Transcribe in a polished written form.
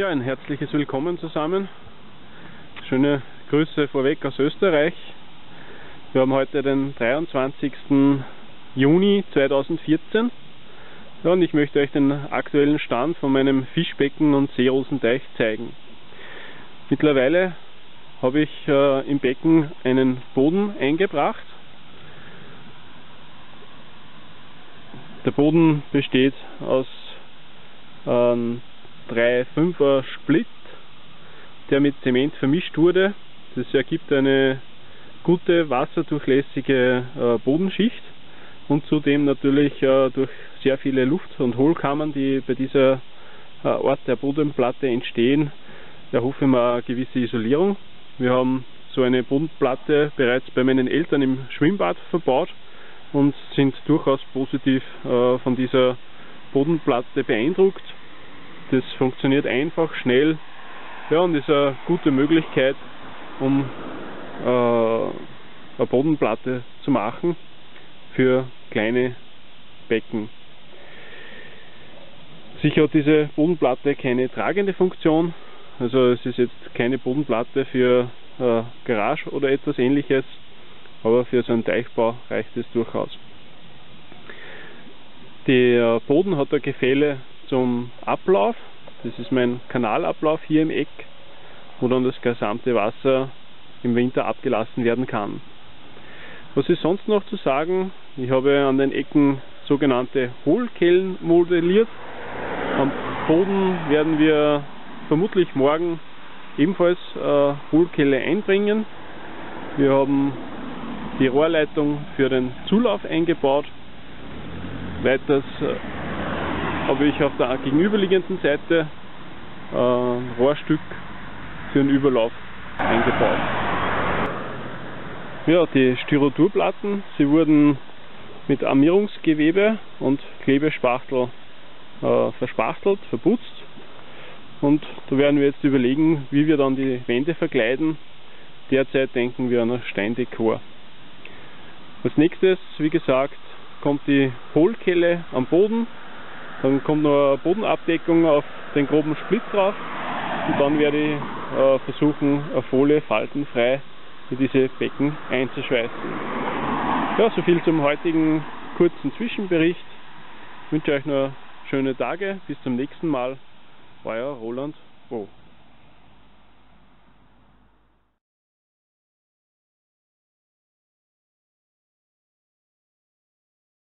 Ja, ein herzliches Willkommen zusammen. Schöne Grüße vorweg aus Österreich. Wir haben heute den 23. Juni 2014 und ich möchte euch den aktuellen Stand von meinem Fischbecken und Seerosenteich zeigen. Mittlerweile habe ich im Becken einen Boden eingebracht. Der Boden besteht aus 3,5er Split, der mit Zement vermischt wurde. Das ergibt eine gute wasserdurchlässige Bodenschicht und zudem natürlich durch sehr viele Luft- und Hohlkammern, die bei dieser Art der Bodenplatte entstehen, erhoffe ich mir eine gewisse Isolierung. Wir haben so eine Bodenplatte bereits bei meinen Eltern im Schwimmbad verbaut und sind durchaus positiv von dieser Bodenplatte beeindruckt. Das funktioniert einfach, schnell, ja, und ist eine gute Möglichkeit, um eine Bodenplatte zu machen für kleine Becken. Sicher hat diese Bodenplatte keine tragende Funktion, also es ist jetzt keine Bodenplatte für Garage oder etwas Ähnliches, aber für so einen Teichbau reicht es durchaus. Der Boden hat ein Gefälle zum Ablauf, das ist mein Kanalablauf hier im Eck, wo dann das gesamte Wasser im Winter abgelassen werden kann. Was ist sonst noch zu sagen? Ich habe an den Ecken sogenannte Hohlkellen modelliert. Am Boden werden wir vermutlich morgen ebenfalls Hohlkelle einbringen. Wir haben die Rohrleitung für den Zulauf eingebaut. Weiters habe ich auf der gegenüberliegenden Seite ein Rohrstück für den Überlauf eingebaut. Ja, die Styroturplatten, sie wurden mit Armierungsgewebe und Klebespachtel verspachtelt, verputzt, und da werden wir jetzt überlegen, wie wir dann die Wände verkleiden. Derzeit denken wir an ein Steindekor. Als nächstes, wie gesagt, kommt die Hohlkelle am Boden. Dann kommt noch eine Bodenabdeckung auf den groben Split drauf und dann werde ich versuchen, eine Folie faltenfrei in diese Becken einzuschweißen. Ja, soviel zum heutigen kurzen Zwischenbericht. Ich wünsche euch noch schöne Tage. Bis zum nächsten Mal. Euer Roland O.